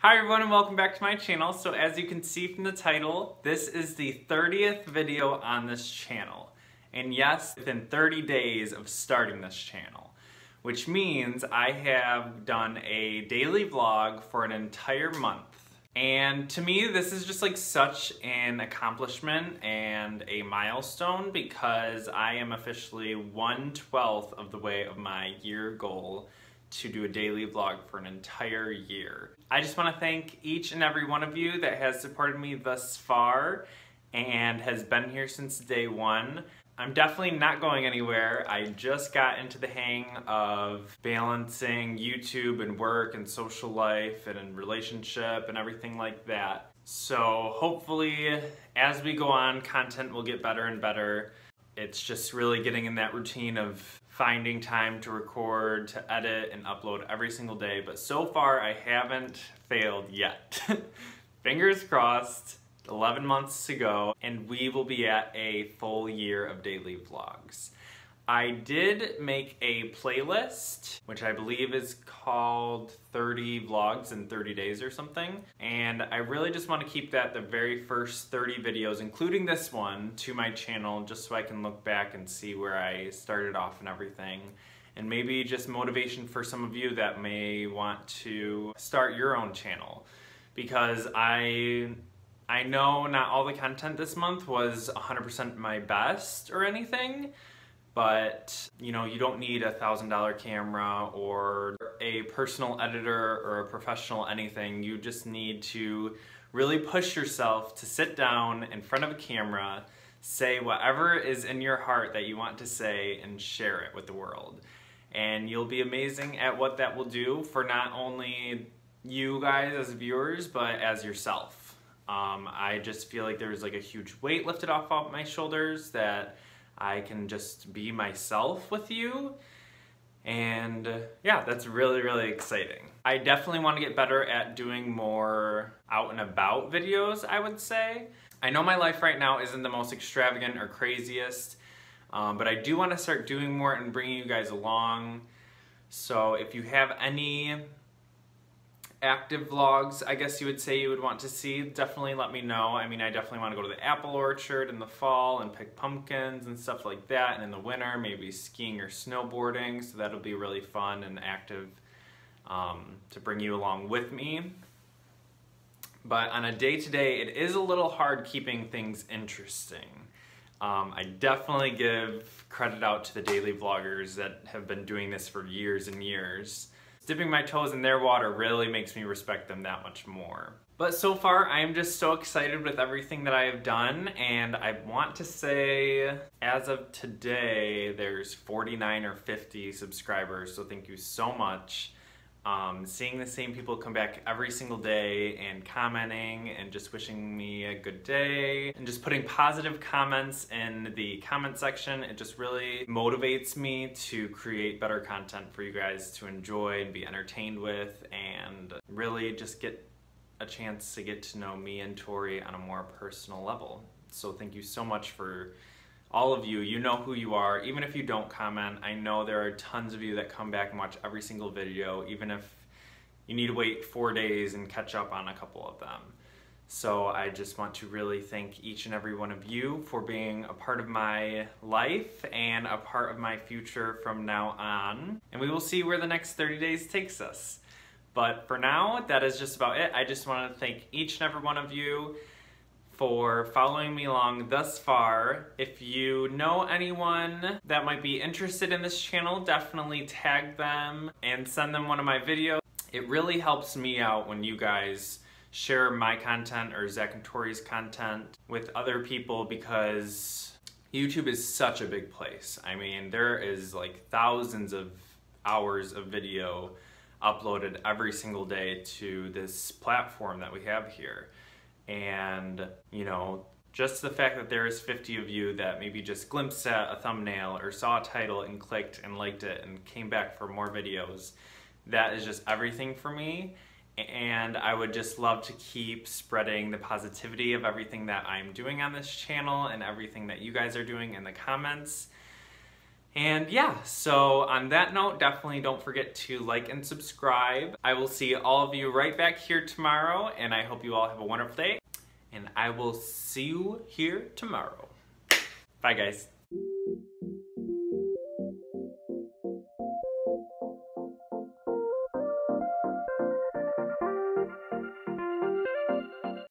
Hi everyone and welcome back to my channel. So as you can see from the title, this is the 30th video on this channel. And yes, within 30 days of starting this channel. Which means I have done a daily vlog for an entire month. And to me, this is just like such an accomplishment and a milestone because I am officially 1/12 of the way of my year goal to do a daily vlog for an entire year. I just want to thank each and every one of you that has supported me thus far and has been here since day one. I'm definitely not going anywhere. I just got into the hang of balancing YouTube and work and social life and relationship and everything like that. So hopefully as we go on, content will get better and better. It's just really getting in that routine of finding time to record, to edit, and upload every single day. But so far, I haven't failed yet. Fingers crossed, 11 months to go, and we will be at a full year of daily vlogs. I did make a playlist, which I believe is called 30 Vlogs in 30 Days or something. And I really just want to keep that the very first 30 videos, including this one, to my channel just so I can look back and see where I started off and everything. And maybe just motivation for some of you that may want to start your own channel. Because I know not all the content this month was 100% my best or anything. But, you know, you don't need a $1,000 camera or a personal editor or a professional anything. You just need to really push yourself to sit down in front of a camera, say whatever is in your heart that you want to say, and share it with the world. And you'll be amazing at what that will do for not only you guys as viewers, but as yourself. I just feel like there's like a huge weight lifted off my shoulders that I can just be myself with you. And yeah, that's really, really exciting. I definitely want to get better at doing more out and about videos, I would say. I know my life right now isn't the most extravagant or craziest, but I do want to start doing more and bringing you guys along. So if you have any active vlogs, I guess you would say you would want to see, definitely let me know. I mean, I definitely want to go to the apple orchard in the fall and pick pumpkins and stuff like that, and in the winter maybe skiing or snowboarding, so that'll be really fun and active to bring you along with me. But on a day-to-day, it is a little hard keeping things interesting. I definitely give credit out to the daily vloggers that have been doing this for years and years. Dipping my toes in their water really makes me respect them that much more. But so far, I am just so excited with everything that I have done, and I want to say, as of today, there's 49 or 50 subscribers, so thank you so much. Seeing the same people come back every single day and commenting and just wishing me a good day and just putting positive comments in the comment section, it just really motivates me to create better content for you guys to enjoy and be entertained with, and really just get a chance to get to know me and Tori on a more personal level. So thank you so much for all of you. You know who you are. Even if you don't comment, I know there are tons of you that come back and watch every single video, even if you need to wait 4 days and catch up on a couple of them. So I just want to really thank each and every one of you for being a part of my life and a part of my future from now on. And we will see where the next 30 days takes us. But for now, that is just about it. I just want to thank each and every one of you for following me along thus far. If you know anyone that might be interested in this channel, definitely tag them and send them one of my videos. It really helps me out when you guys share my content or Zach and Tori's content with other people, because YouTube is such a big place. I mean, there is like thousands of hours of video uploaded every single day to this platform that we have here. And, you know, just the fact that there is 50 of you that maybe just glimpsed at a thumbnail or saw a title and clicked and liked it and came back for more videos, that is just everything for me. And I would just love to keep spreading the positivity of everything that I'm doing on this channel and everything that you guys are doing in the comments. And yeah, so on that note, definitely don't forget to like and subscribe. I will see all of you right back here tomorrow, and I hope you all have a wonderful day, and I will see you here tomorrow. Bye, guys.